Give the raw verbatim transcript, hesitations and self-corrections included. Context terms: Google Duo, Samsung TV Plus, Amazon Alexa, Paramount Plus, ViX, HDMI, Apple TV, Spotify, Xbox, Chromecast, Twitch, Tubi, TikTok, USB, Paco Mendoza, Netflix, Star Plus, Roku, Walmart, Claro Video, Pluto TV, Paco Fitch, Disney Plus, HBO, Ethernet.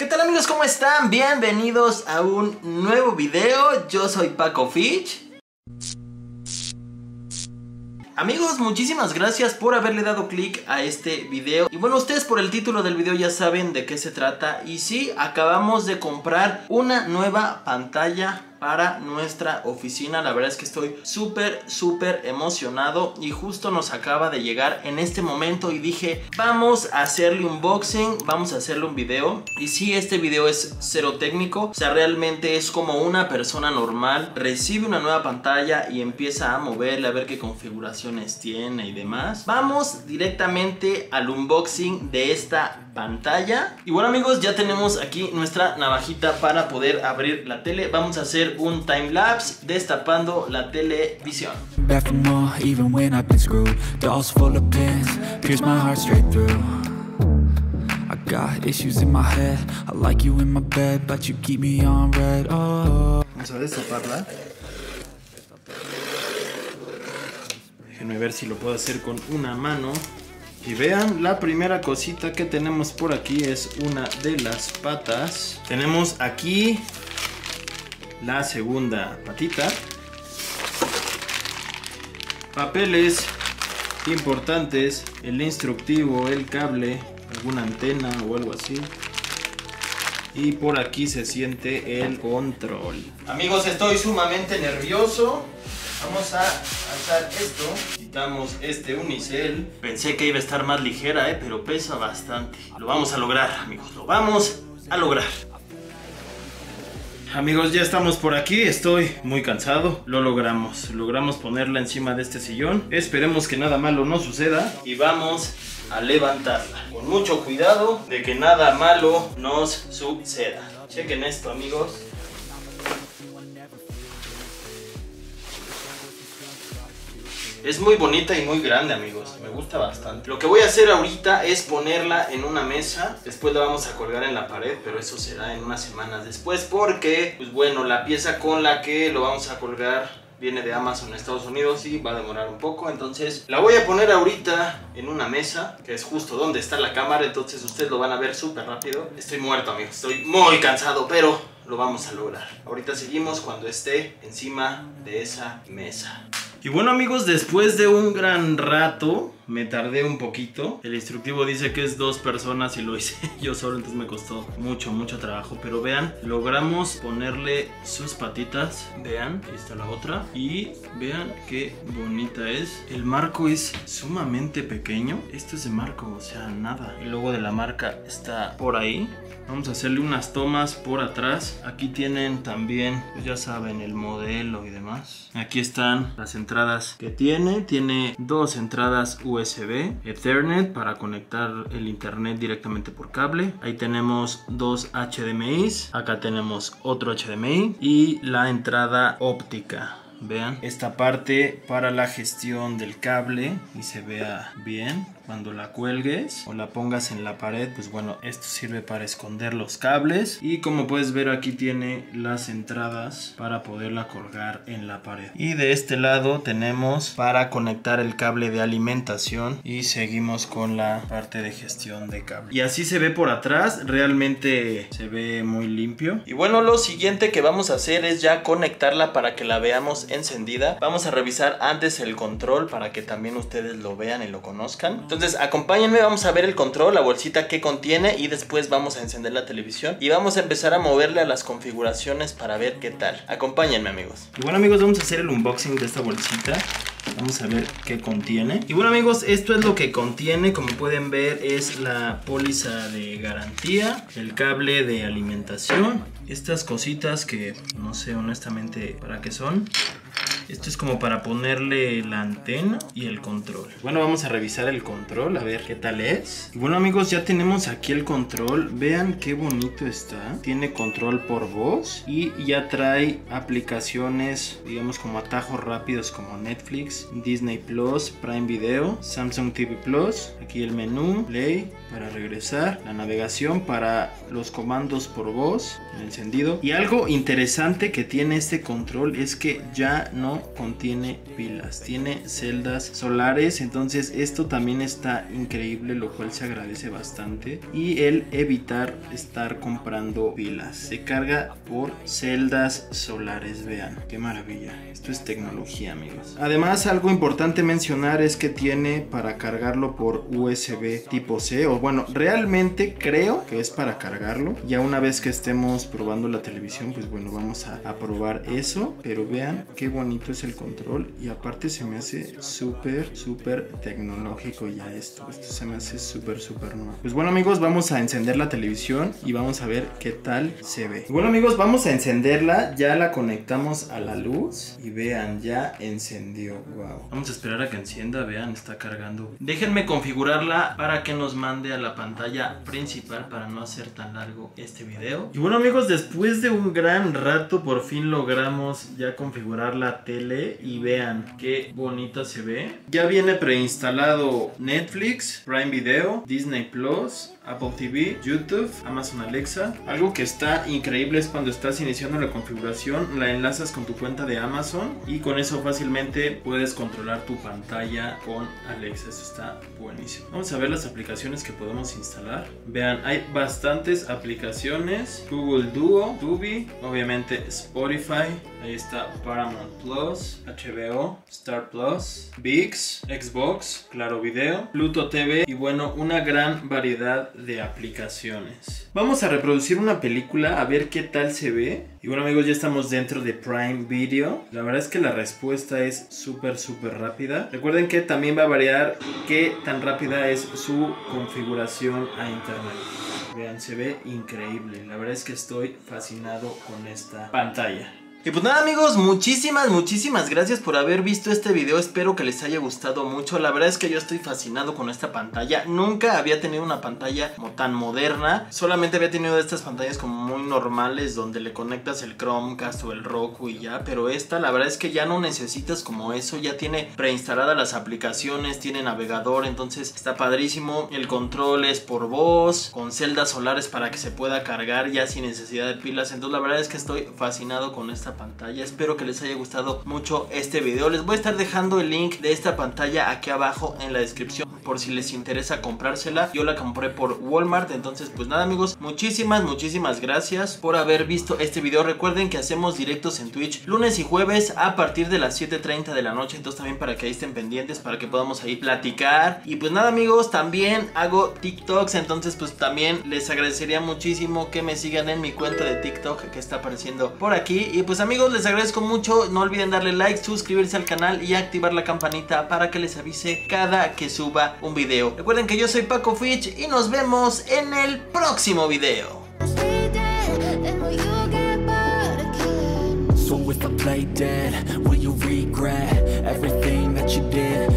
¿Qué tal amigos? ¿Cómo están? Bienvenidos a un nuevo video. Yo soy Paco Fitch. Amigos, muchísimas gracias por haberle dado clic a este video. Y bueno, ustedes por el título del video ya saben de qué se trata. Y sí, acabamos de comprar una nueva pantalla para nuestra oficina. La verdad es que estoy súper, súper emocionado. Y justo nos acaba de llegar en este momento. Y dije, vamos a hacerle un unboxing, vamos a hacerle un video. Y sí, este video es cero técnico. O sea, realmente es como una persona normal recibe una nueva pantalla y empieza a moverle, a ver qué configuraciones tiene y demás. Vamos directamente al unboxing de esta pantalla. Y bueno amigos, ya tenemos aquí nuestra navajita para poder abrir la tele. Vamos a hacer un time lapse destapando la televisión. Vamos a destaparla. Déjenme ver si lo puedo hacer con una mano. Y vean, la primera cosita que tenemos por aquí es una de las patas. Tenemos aquí la segunda patita. Papeles importantes, el instructivo, el cable, alguna antena o algo así. Y por aquí se siente el control. Amigos, estoy sumamente nervioso. Vamos a alzar esto. Quitamos este unicel. Pensé que iba a estar más ligera, eh, pero pesa bastante. Lo vamos a lograr, amigos. Lo vamos a lograr. Amigos, ya estamos por aquí. Estoy muy cansado. Lo logramos. Logramos ponerla encima de este sillón. Esperemos que nada malo no suceda. Y vamos a levantarla. Con mucho cuidado de que nada malo nos suceda. Chequen esto, amigos. Es muy bonita y muy grande, amigos. Me gusta bastante. Lo que voy a hacer ahorita es ponerla en una mesa. Después la vamos a colgar en la pared, pero eso será en unas semanas después. Porque, pues bueno, la pieza con la que lo vamos a colgar viene de Amazon, Estados Unidos, y va a demorar un poco. Entonces la voy a poner ahorita en una mesa, que es justo donde está la cámara. Entonces ustedes lo van a ver súper rápido. Estoy muerto, amigos. Estoy muy cansado, pero lo vamos a lograr. Ahorita seguimos cuando esté encima de esa mesa. Y bueno amigos, después de un gran rato, me tardé un poquito. El instructivo dice que es dos personas y lo hice yo solo, entonces me costó mucho, mucho trabajo. Pero vean, logramos ponerle sus patitas. Vean, aquí está la otra. Y vean qué bonita es. El marco es sumamente pequeño. Esto es de marco, o sea, nada. El logo de la marca está por ahí. Vamos a hacerle unas tomas por atrás. Aquí tienen también, pues ya saben, el modelo y demás. Aquí están las entradas que tiene. Tiene dos entradas U S B, Ethernet para conectar el internet directamente por cable. Ahí tenemos dos H D M Is. Acá tenemos otro H D M I y la entrada óptica. Vean esta parte para la gestión del cable y se vea bien cuando la cuelgues o la pongas en la pared. Pues bueno, esto sirve para esconder los cables. Y como puedes ver, aquí tiene las entradas para poderla colgar en la pared. Y de este lado tenemos para conectar el cable de alimentación. Y seguimos con la parte de gestión de cable. Y así se ve por atrás. Realmente se ve muy limpio. Y bueno, lo siguiente que vamos a hacer es ya conectarla para que la veamos encendida. Vamos a revisar antes el control para que también ustedes lo vean y lo conozcan. Entonces acompáñenme, vamos a ver el control, la bolsita que contiene, y después vamos a encender la televisión y vamos a empezar a moverle a las configuraciones para ver qué tal. Acompáñenme amigos. Y bueno amigos, vamos a hacer el unboxing de esta bolsita. Vamos a ver qué contiene. Y bueno amigos, esto es lo que contiene. Como pueden ver, es la póliza de garantía, el cable de alimentación, estas cositas que no sé honestamente para qué son. Esto es como para ponerle la antena y el control. Bueno, vamos a revisar el control, a ver qué tal es. Y bueno amigos, ya tenemos aquí el control. Vean qué bonito está. Tiene control por voz y ya trae aplicaciones, digamos como atajos rápidos, como Netflix, Disney Plus, Prime Video, Samsung T V Plus. Aquí el menú, play para regresar, la navegación para los comandos por voz, el encendido. Y algo interesante que tiene este control es que ya no no contiene pilas, tiene celdas solares, entonces esto también está increíble, lo cual se agradece bastante, y el evitar estar comprando pilas. Se carga por celdas solares, vean, qué maravilla, esto es tecnología, amigos. Además, algo importante mencionar es que tiene para cargarlo por U S B tipo C, o bueno, realmente creo que es para cargarlo. Ya una vez que estemos probando la televisión, pues bueno, vamos a, a probar eso, pero vean qué bonito es el control, y aparte se me hace súper, súper tecnológico ya esto, esto se me hace súper, súper nuevo. Pues bueno, amigos, vamos a encender la televisión y vamos a ver qué tal se ve. Bueno, amigos, vamos a encenderla, ya la conectamos a la luz y vean, ya encendió, wow. Vamos a esperar a que encienda, vean, está cargando. Déjenme configurarla para que nos mande a la pantalla principal para no hacer tan largo este video. Y bueno, amigos, después de un gran rato por fin logramos ya configurar la tele y vean qué bonita se ve. Ya viene preinstalado Netflix, Prime Video, Disney Plus, Apple T V, YouTube, Amazon Alexa. Algo que está increíble es cuando estás iniciando la configuración, la enlazas con tu cuenta de Amazon y con eso fácilmente puedes controlar tu pantalla con Alexa. Eso está buenísimo. Vamos a ver las aplicaciones que podemos instalar. Vean, hay bastantes aplicaciones: Google Duo, Tubi, obviamente Spotify, ahí está Paramount Plus, H B O, Star Plus, ViX, Xbox, Claro Video, Pluto T V y bueno, una gran variedad de aplicaciones. Vamos a reproducir una película a ver qué tal se ve. Y bueno, amigos, ya estamos dentro de Prime Video. La verdad es que la respuesta es súper, súper rápida. Recuerden que también va a variar qué tan rápida es su configuración a internet. Vean, se ve increíble. La verdad es que estoy fascinado con esta pantalla. Y pues nada, amigos, muchísimas, muchísimas gracias por haber visto este video. Espero que les haya gustado mucho. La verdad es que yo estoy fascinado con esta pantalla. Nunca había tenido una pantalla como tan moderna. Solamente había tenido estas pantallas como muy normales, donde le conectas el Chromecast o el Roku y ya. Pero esta, la verdad es que ya no necesitas como eso. Ya tiene preinstaladas las aplicaciones, tiene navegador, entonces está padrísimo. El control es por voz, con celdas solares para que se pueda cargar ya sin necesidad de pilas. Entonces la verdad es que estoy fascinado con esta pantalla. Espero que les haya gustado mucho este video. Les voy a estar dejando el link de esta pantalla aquí abajo en la descripción por si les interesa comprársela. Yo la compré por Walmart. Entonces pues nada, amigos, muchísimas, muchísimas gracias por haber visto este video. Recuerden que hacemos directos en Twitch lunes y jueves a partir de las siete treinta de la noche, entonces también para que ahí estén pendientes, para que podamos ahí platicar. Y pues nada, amigos, también hago TikToks, entonces pues también les agradecería muchísimo que me sigan en mi cuenta de TikTok que está apareciendo por aquí. Y pues amigos, les agradezco mucho, no olviden darle like, suscribirse al canal y activar la campanita para que les avise cada que suba un video. Recuerden que yo soy Paco Fitch y nos vemos en el próximo video. So if I play dead, will you regret everything that you did?